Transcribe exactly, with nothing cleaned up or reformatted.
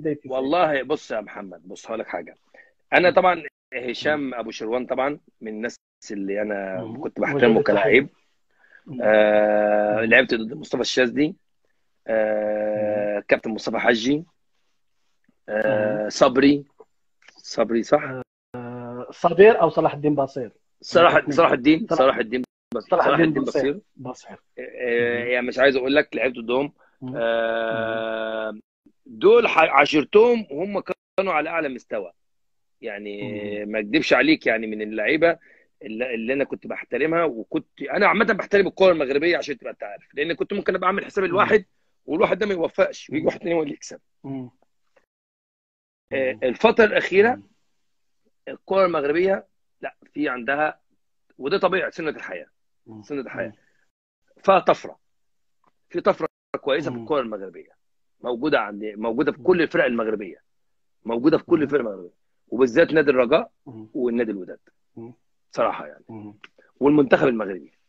بدايتي؟ والله بص يا محمد، بص هقول لك حاجه. انا طبعا هشام ابو شروان طبعا من الناس اللي انا كنت بحترمه كلاعب. آه لعبت ضد مصطفى الشاذلي، آه كابتن مصطفى حجي، آه صبري صبري صح؟ آه صبير او صلاح الدين بصير. صلاح صلاح الدين صلاح الدين صلاح الدين بصير بصير آه يعني مش عايز اقول لك لعبت ضدهم. آه دول عاشرتهم وهم كانوا على اعلى مستوى، يعني ما اكدبش عليك، يعني من اللعيبه اللي انا كنت بحترمها. وكنت انا عامه بحترم الكره المغربيه عشان تبقى انت عارف، لان كنت ممكن ابقى اعمل حساب الواحد والواحد ده ما يوفقش ويجي واحد تاني هو اللي يكسب. الفتره الاخيره الكره المغربيه لا في عندها، وده طبيعي سنه الحياه سنه الحياه فطفره في طفره كويسه في الكره المغربيه موجوده عند موجوده في كل الفرق المغربيه موجوده في كل الفرق المغربيه وبالذات نادي الرجاء والنادي الوداد صراحه يعني والمنتخب المغربي.